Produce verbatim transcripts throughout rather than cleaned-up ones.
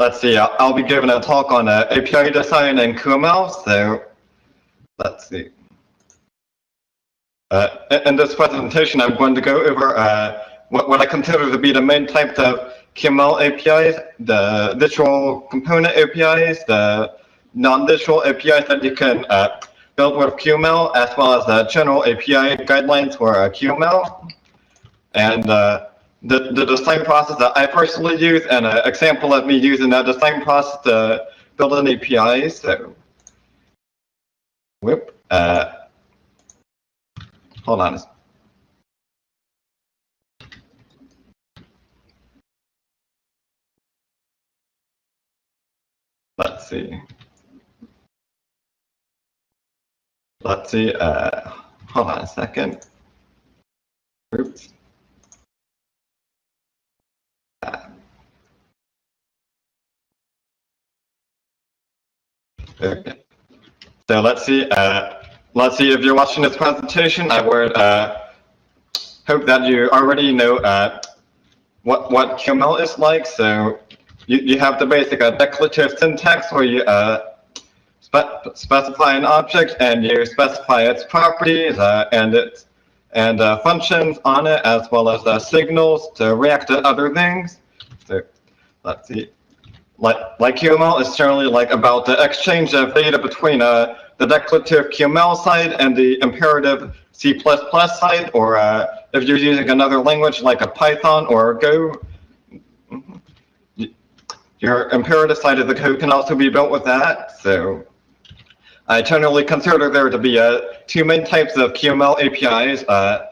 let's see, I'll, I'll be giving a talk on uh, A P I design in Q M L. So let's see. Uh, in this presentation, I'm going to go over uh, what, what I consider to be the main types of Q M L A P Is, the literal component A P Is, the non-literal A P Is that you can uh, build with Q M L, as well as the general A P I guidelines for uh, Q M L. And uh, the, the design process that I personally use, and an example of me using that design process to build an A P I. So, whoop. Uh, Hold on. Let's see. Let's see. Uh, hold on a second. Oops. Uh, okay. So let's see. Uh, Let's see, if you're watching this presentation, I would uh, hope that you already know uh, what, what Q M L is like. So you, you have the basic uh, declarative syntax where you uh, spe specify an object and you specify its properties uh, and, its, and uh, functions on it, as well as uh, signals to react to other things. So let's see. Like, like Q M L is generally like about the exchange of data between uh, the declarative Q M L side and the imperative C plus plus side, or uh, if you're using another language like a Python or Go, your imperative side of the code can also be built with that. So I generally consider there to be uh, two main types of Q M L A P Is. Uh,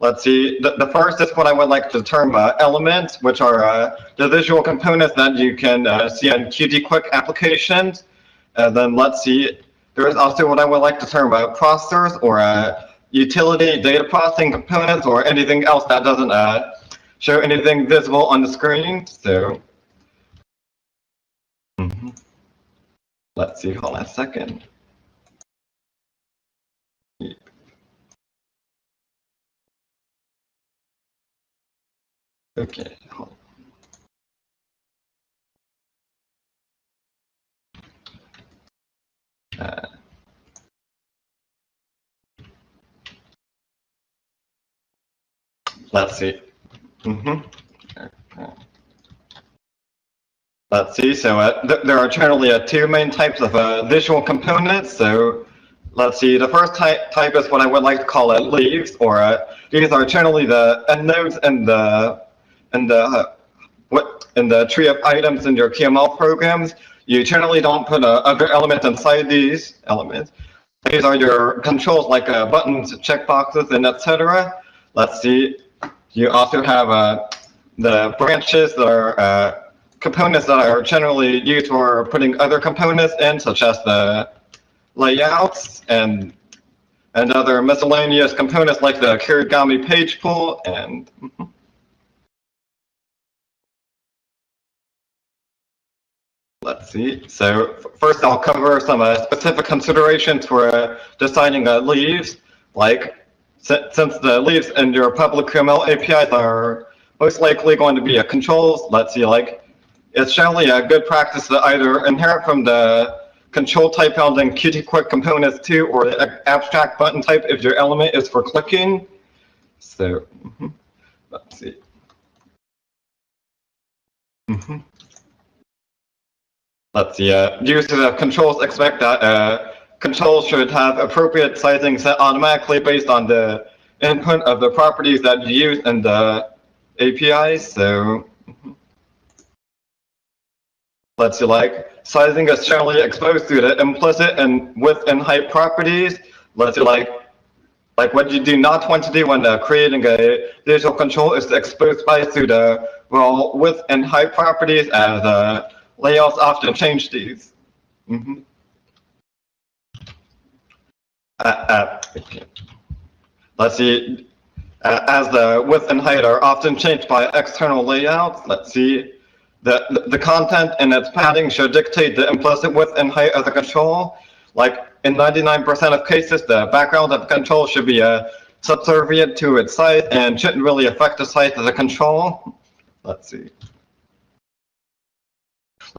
Let's see, the, the first is what I would like to term uh, elements, which are uh, the visual components that you can uh, see in Q T Quick applications. And then let's see, there is also what I would like to term uh, processors or uh, utility data processing components or anything else that doesn't uh, show anything visible on the screen. So, mm-hmm. Let's see, hold on a second. Okay. Uh, let's see. Mm-hmm. Okay. Let's see. So uh, th there are generally uh, two main types of uh, visual components. So let's see. The first type type is what I would like to call uh, leaves, or uh, these are generally the end nodes and the In the uh, what in the tree of items in your Q M L programs. You generally don't put uh, other elements inside these elements. These are your controls like uh, buttons, checkboxes, and et cetera. Let's see. You also have uh, the branches that are uh, components that are generally used for putting other components in, such as the layouts and and other miscellaneous components like the Kirigami page pool and. Let's see. So first, I'll cover some uh, specific considerations for uh, designing uh, leaves. Like, since the leaves in your public Q M L A P Is are most likely going to be uh, controls, let's see, like, it's generally a good practice to either inherit from the control type held in Q T Quick components two, or the abstract button type if your element is for clicking. So, mm-hmm. Let's see. Mm-hmm. Let's see, uh, users of controls expect that uh, controls should have appropriate sizing set automatically based on the input of the properties that you use in the A P I. So let's see, like, sizing is generally exposed through the implicit and width and height properties. Let's see, like, like what you do not want to do when uh, creating a digital control is to expose size through the well, width and height properties, as uh, layouts often change these. Mm-hmm. uh, uh, okay. Let's see. Uh, as the width and height are often changed by external layouts, let's see. The, the, the content and its padding should dictate the implicit width and height of the control. Like in ninety-nine percent of cases, the background of the control should be uh, subservient to its size and shouldn't really affect the size of the control. Let's see.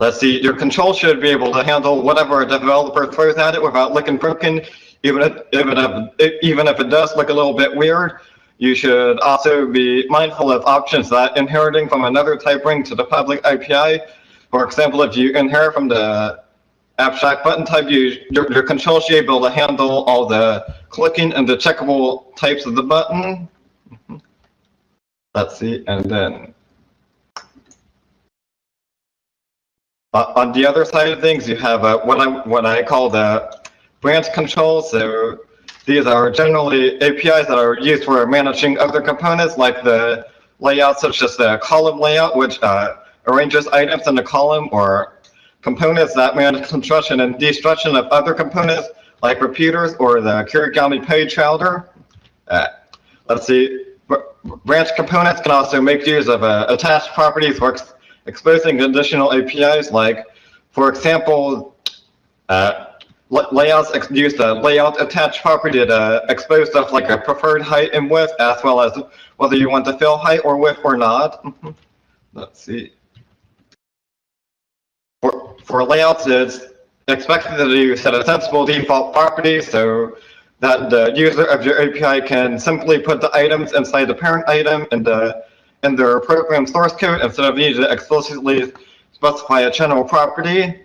Let's see, your control should be able to handle whatever a developer throws at it without looking broken, even if, even if, even if it does look a little bit weird. You should also be mindful of options that inheriting from another type bring to the public A P I. For example, if you inherit from the abstract button type, you, your, your control should be able to handle all the clicking and the checkable types of the button. Let's see, and then uh, on the other side of things, you have uh, what I what I call the branch controls. So these are generally A P Is that are used for managing other components, like the layout, such as the column layout, which uh, arranges items in a column, or components that manage construction and destruction of other components, like repeaters or the Kirigami page router. Uh, let's see, branch components can also make use of uh, attached properties for ex exposing additional A P Is, like, for example, uh, Layouts use the layout attached property to expose stuff like a preferred height and width, as well as whether you want to fill height or width or not. Mm-hmm. Let's see. For, for layouts, it's expected that you set a sensible default property so that the user of your A P I can simply put the items inside the parent item in, the, in their program source code instead of needing to explicitly specify a general property.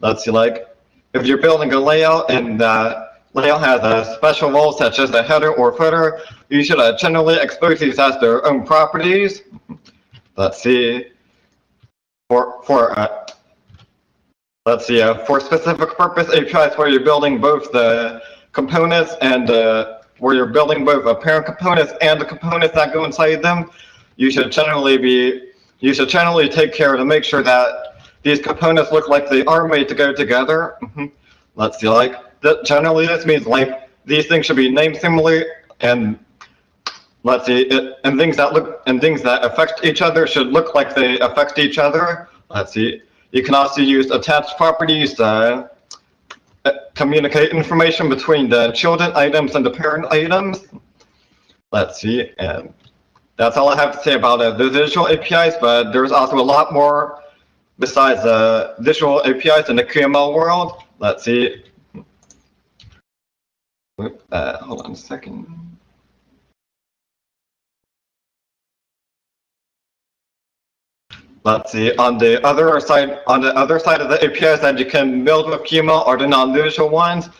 Let's see, like, if you're building a layout and the layout has a special role such as the header or footer, you should uh, generally expose these as their own properties. Let's see. For for uh, let's see. Uh, for specific purpose A P Is where you're building both the components and uh, where you're building both the parent components and the components that go inside them, you should generally be you should generally take care to make sure that these components look like they are made to go together. Mm-hmm. Let's see, like, that generally this means, like, these things should be named similarly, and let's see, it, and things that look and things that affect each other should look like they affect each other. Let's see, you can also use attached properties to uh, communicate information between the children items and the parent items. Let's see, and that's all I have to say about uh, the visual A P Is, but there's also a lot more besides uh, visual A P Is in the Q M L world. Let's see. Uh, hold on a second. Let's see. On the other side, on the other side of the A P Is that you can build with Q M L are the non-visual ones.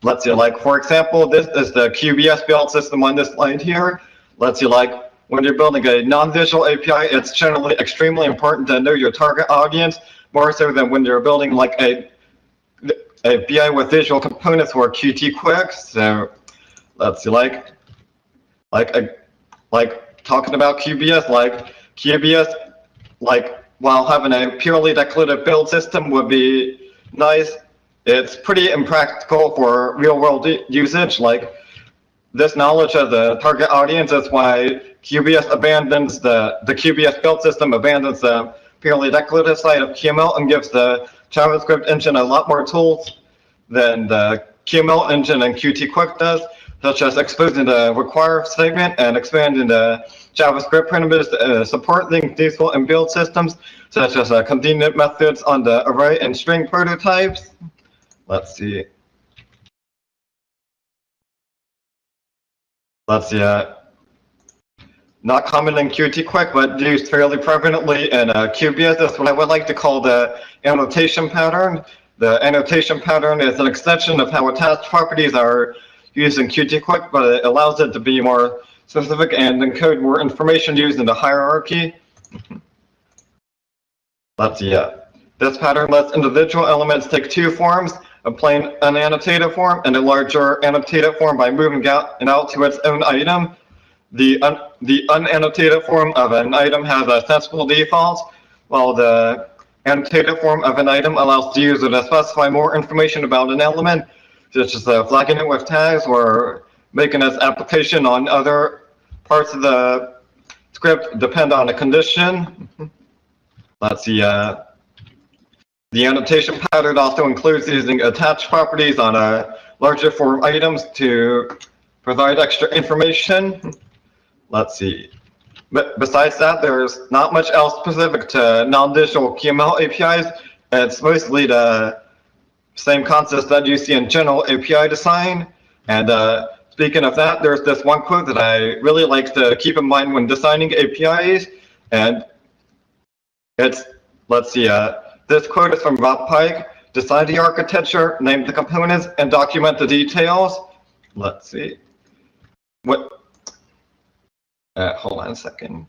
Let's see. Like, for example, this is the Q B S build system on this slide here. Let's see. Like, when you're building a non-visual A P I, it's generally extremely important to know your target audience, more so than when you're building like a, a B I with visual components or Qt Quick. So let's see, like, like, a, like talking about Q B S, like Q B S, like while having a purely declarative build system would be nice, it's pretty impractical for real-world usage. Like, this knowledge of the target audience is why Q B S abandons the, the Q B S build system, abandons the purely declarative side of Q M L and gives the JavaScript engine a lot more tools than the Q M L engine and Qt Quick does, such as exposing the require statement and expanding the JavaScript primitives to uh, support things useful in build systems, such as uh, convenient methods on the array and string prototypes. Let's see. Let's see, uh, not common in Qt Quick, but used fairly prevalently in uh, Q B S. That's what I would like to call the annotation pattern. The annotation pattern is an extension of how attached properties are used in Qt Quick, but it allows it to be more specific and encode more information used in the hierarchy. Let's see, uh, this pattern lets individual elements take two forms, a plain unannotated form and a larger annotated form by moving out and out to its own item. The, un the unannotated form of an item has a sensible default, while the annotated form of an item allows the user to specify more information about an element, such as uh, flagging it with tags or making its application on other parts of the script depend on a condition. Let's see. Uh, The annotation pattern also includes using attached properties on a larger form items to provide extra information. Let's see. But besides that, there's not much else specific to non-visual Q M L A P Is It's mostly the same concepts that you see in general A P I design. And uh, speaking of that, there's this one quote that I really like to keep in mind when designing A P Is. And it's, let's see, uh, this quote is from Rob Pike. Design the architecture, name the components, and document the details. Let's see. What? Uh, hold on a second.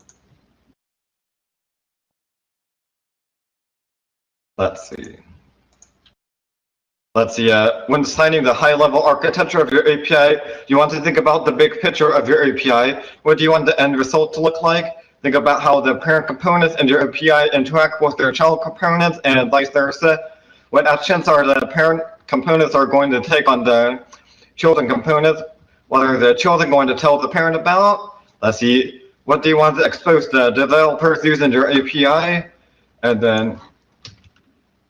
Let's see. Let's see. Uh, when designing the high-level architecture of your A P I, you want to think about the big picture of your A P I. What do you want the end result to look like? Think about how the parent components and your A P I interact with their child components and vice versa. What actions are the parent components are going to take on the children components? What are the children going to tell the parent about? Let's see. What do you want to expose the developers using your A P I? And then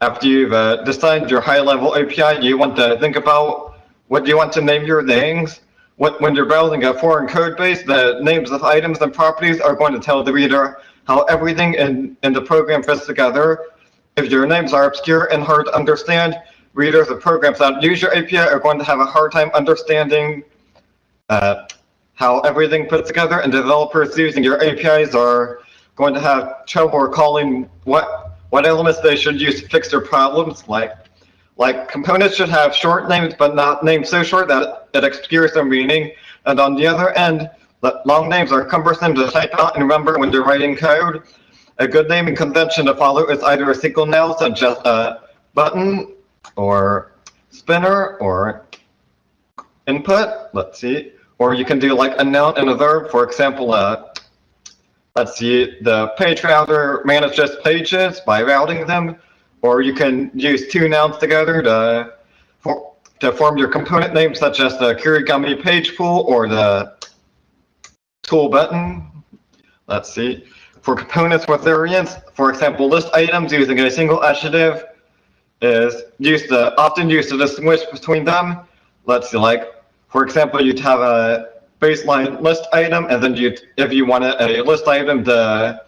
after you've uh, designed your high-level A P I, you want to think about what you want to name your things. What, when you're browsing a foreign code base, the names of items and properties are going to tell the reader how everything in, in the program fits together. If your names are obscure and hard to understand, readers of programs that use your A P I are going to have a hard time understanding uh, how everything fits together, and developers using your A P Is are going to have trouble recalling what what elements they should use to fix their problems. Like, like components should have short names, but not names so short that it obscures their meaning. And on the other end, long names are cumbersome to type out and remember when they're writing code. A good naming convention to follow is either a single noun, such as a button, or spinner, or input, let's see. Or you can do like a noun and a verb. For example, uh, let's see, the page router manages pages by routing them. Or you can use two nouns together to, for, to form your component name, such as the Kirigami page pool or the tool button. Let's see. For components with variants, for example, list items using a single adjective is used to, often used to distinguish between them. Let's see, like, for example, you'd have a baseline list item, and then you'd, if you wanted a list item to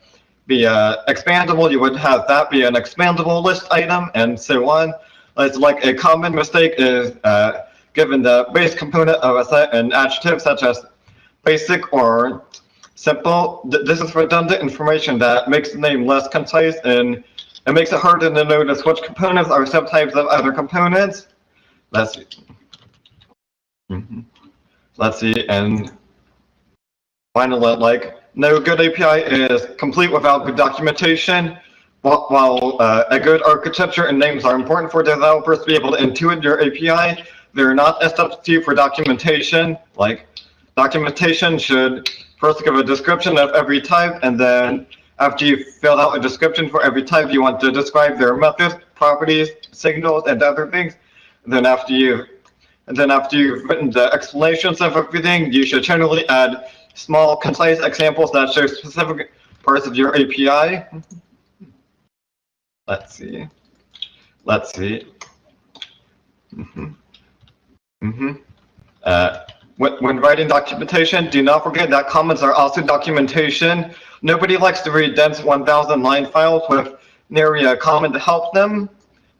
be uh, expandable, you would have that be an expandable list item, and so on. It's like a common mistake is uh, given the base component of a set an adjective such as basic or simple. This is redundant information that makes the name less concise, and it makes it harder to notice which components are subtypes of other components. Let's see. Mm-hmm. Let's see, and finally, like, no good A P I is complete without good documentation. While uh, a good architecture and names are important for developers to be able to intuit your A P I, they're not a substitute for documentation. Like, documentation should first give a description of every type, and then after you've filled out a description for every type, you want to describe their methods, properties, signals, and other things. And then after you've and then after you've written the explanations of everything, you should generally add small, concise examples that show specific parts of your A P I. Let's see. Let's see. Mm-hmm. Mm-hmm. Uh, When writing documentation, do not forget that comments are also documentation. Nobody likes to read dense one thousand line files with nary a comment to help them.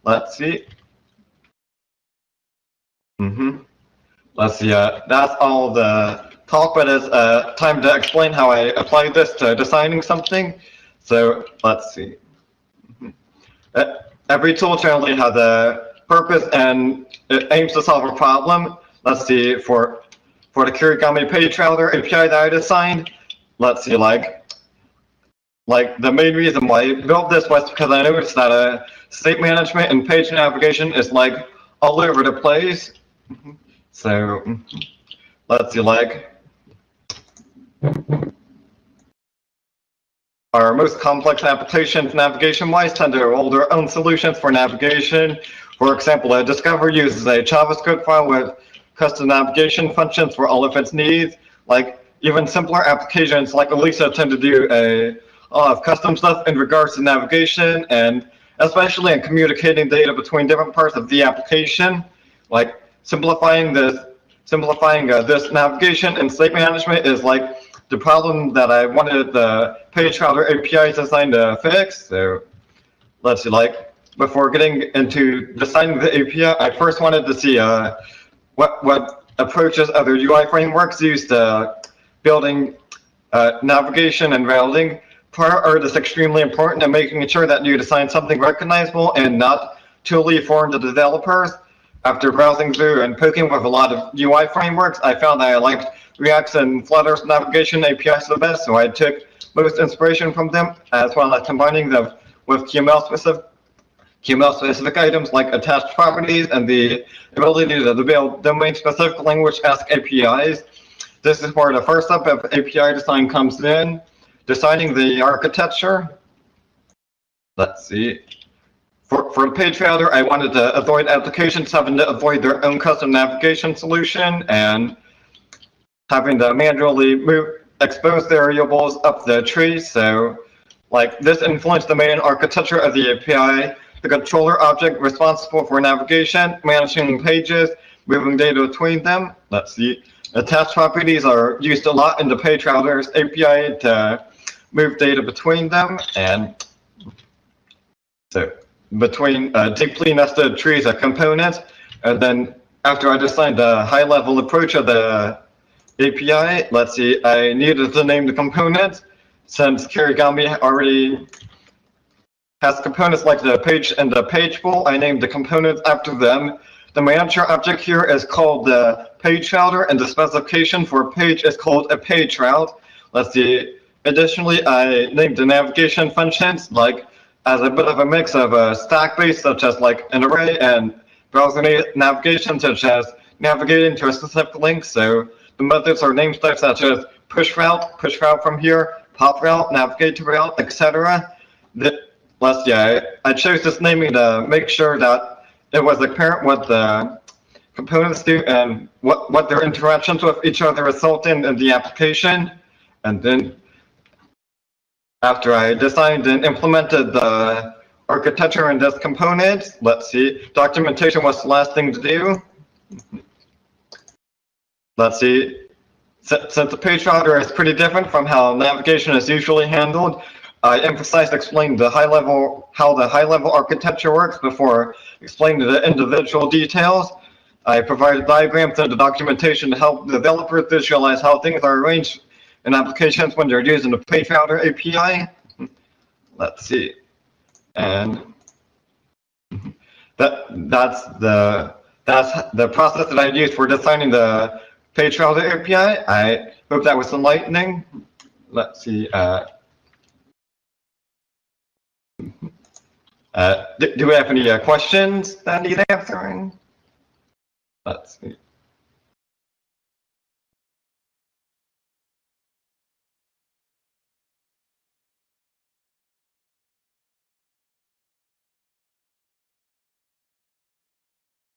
Let's see. Mm-hmm. Let's see. Uh, that's all the talk, but it's uh, time to explain how I apply this to designing something. So let's see. Mm-hmm. uh, every tool generally has a purpose and it aims to solve a problem. Let's see. For For the Kirigami page router A P I that I designed, let's see, like, like the main reason why I built this was because I noticed that uh, state management and page navigation is like all over the place. So let's see, like, our most complex applications navigation-wise tend to roll their own solutions for navigation. For example, a Discover uses a JavaScript file with custom navigation functions for all of its needs. Like, even simpler applications like Elisa tend to do a lot of custom stuff in regards to navigation, and especially in communicating data between different parts of the application. Like, simplifying this, simplifying uh, this navigation and state management is like the problem that I wanted the page router A P I design to fix. So let's see, like, before getting into designing the A P I, I first wanted to see uh, what, what approaches other U I frameworks use to building uh, navigation and routing. Prior art is extremely important in making sure that you design something recognizable and not totally foreign to developers. After browsing through and poking with a lot of U I frameworks, I found that I liked React's and Flutter's navigation A P Is the best, so I took most inspiration from them, as well as combining them with Q M L-specific Q M L-specific items like attached properties and the ability to build domain-specific language-esque A P Is. This is where the first step of A P I design comes in, designing the architecture. Let's see. For, for the page router, I wanted to avoid applications having to avoid their own custom navigation solution and having to manually move, expose variables up the tree. So like this influenced the main architecture of the A P I, the controller object responsible for navigation, managing pages, moving data between them. Let's see. Attached properties are used a lot in the page router's A P I to move data between them. And so between uh, deeply nested trees of components. And then after I designed a high-level approach of the A P I, let's see, I needed to name the components since Kirigami already has components like the page and the page bowl. I named the components after them. The manager object here is called the page router, and the specification for a page is called a page route. Let's see. Additionally, I named the navigation functions like as a bit of a mix of a stack base, such as like an array, and browser navigation, such as navigating to a specific link. So the methods are name types such as push route, push route from here, pop route, navigate to route, et cetera. Let's see, I, I chose this naming to make sure that it was apparent what the components do and what, what their interactions with each other result in in the application. And then after I designed and implemented the architecture and these components, let's see, documentation was the last thing to do. Let's see, since the page router is pretty different from how navigation is usually handled, I emphasized explaining the high level, how the high level architecture works before explaining the individual details. I provided diagrams and the documentation to help developers visualize how things are arranged in applications when they're using the page router A P I. Let's see. And that that's the that's the process that I used for designing the page router A P I. I hope that was enlightening. Let's see. Uh, uh, do, do we have any uh, questions that need answering? Let's see.